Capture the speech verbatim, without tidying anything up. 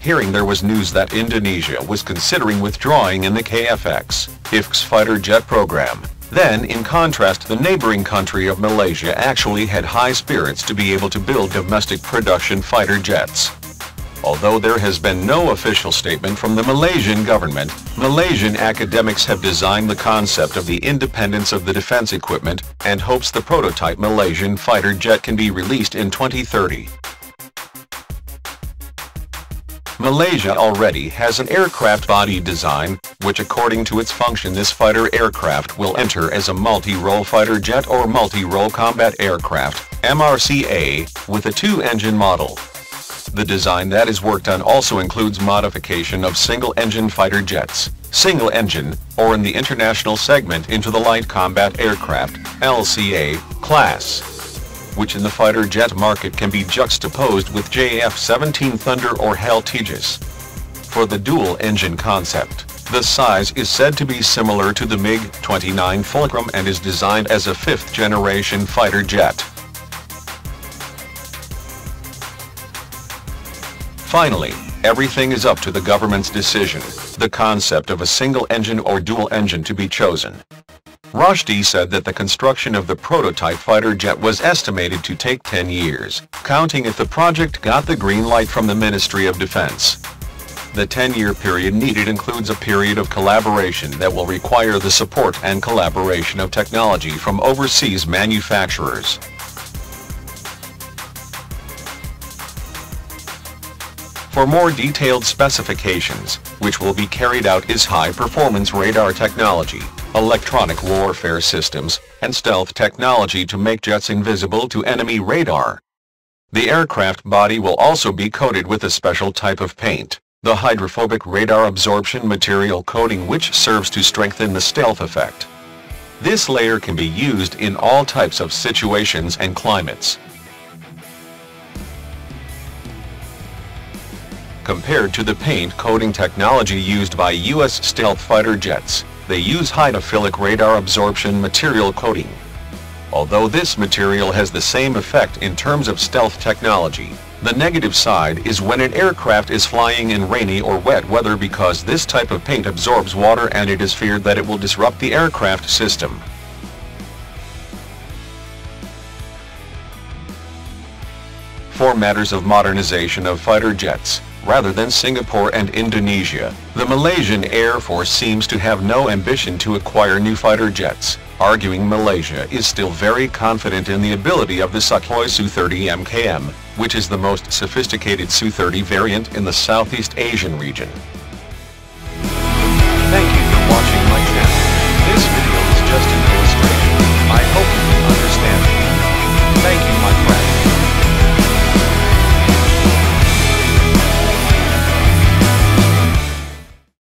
Hearing there was news that Indonesia was considering withdrawing in the K F X I F X fighter jet program, then in contrast the neighboring country of Malaysia actually had high spirits to be able to build domestic production fighter jets. Although there has been no official statement from the Malaysian government, Malaysian academics have designed the concept of the independence of the defense equipment and hopes the prototype Malaysian fighter jet can be released in twenty thirty. Malaysia already has an aircraft body design, which according to its function this fighter aircraft will enter as a multi-role fighter jet or multi-role combat aircraft, M R C A, with a two-engine model. The design that is worked on also includes modification of single-engine fighter jets, single-engine, or in the international segment into the light combat aircraft, L C A, class, which in the fighter jet market can be juxtaposed with J F seventeen Thunder or HAL Tejas. For the dual-engine concept, the size is said to be similar to the MiG twenty-nine Fulcrum and is designed as a fifth-generation fighter jet. Finally, everything is up to the government's decision, the concept of a single engine or dual engine to be chosen. Rashdi said that the construction of the prototype fighter jet was estimated to take ten years, counting if the project got the green light from the Ministry of Defense. The ten-year period needed includes a period of collaboration that will require the support and collaboration of technology from overseas manufacturers. For more detailed specifications, which will be carried out is high-performance radar technology, electronic warfare systems, and stealth technology to make jets invisible to enemy radar. The aircraft body will also be coated with a special type of paint, the hydrophobic radar absorption material coating, which serves to strengthen the stealth effect. This layer can be used in all types of situations and climates. Compared to the paint coating technology used by U S stealth fighter jets, they use hydrophilic radar absorption material coating. Although this material has the same effect in terms of stealth technology, the negative side is when an aircraft is flying in rainy or wet weather, because this type of paint absorbs water and it is feared that it will disrupt the aircraft system. For matters of modernization of fighter jets, rather than Singapore and Indonesia, the Malaysian Air Force seems to have no ambition to acquire new fighter jets, arguing Malaysia is still very confident in the ability of the Sukhoi S U thirty M K M, which is the most sophisticated S U thirty variant in the Southeast Asian region. Thank you for watching my channel. This video is just an illustration. I hope you